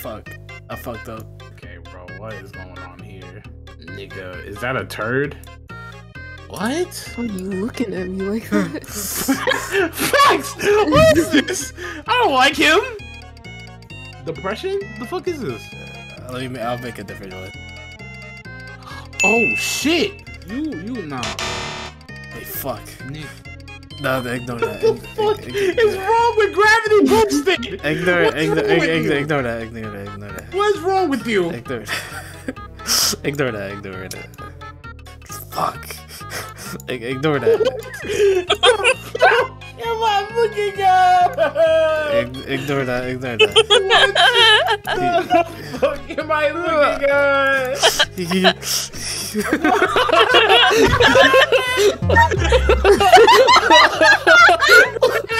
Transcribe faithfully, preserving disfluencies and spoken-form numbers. fuck. I fucked up. Okay, bro, what is going on here? Nigga, is that a turd? What? Why are you looking at me like that? Facts! What is this? I don't like him! Depression? The fuck is this? Uh, let me, I'll make a different one. Oh shit! You, you, nah. Hey, fuck. Nick. No, ignore that. What the fuck is wrong with Gravity Boosted? Ignore it, ignore that, ignore that, ignore that. What is wrong with you? Ignore that. Ignore that, ignore that. Fuck. Ignore that. Am I looking up? Ignore that, ignore that. What the fuck am I looking at?